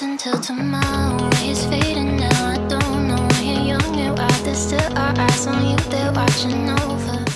Until tomorrow is fading now. I don't know when you're young and why there's still our eyes on you. They're watching over.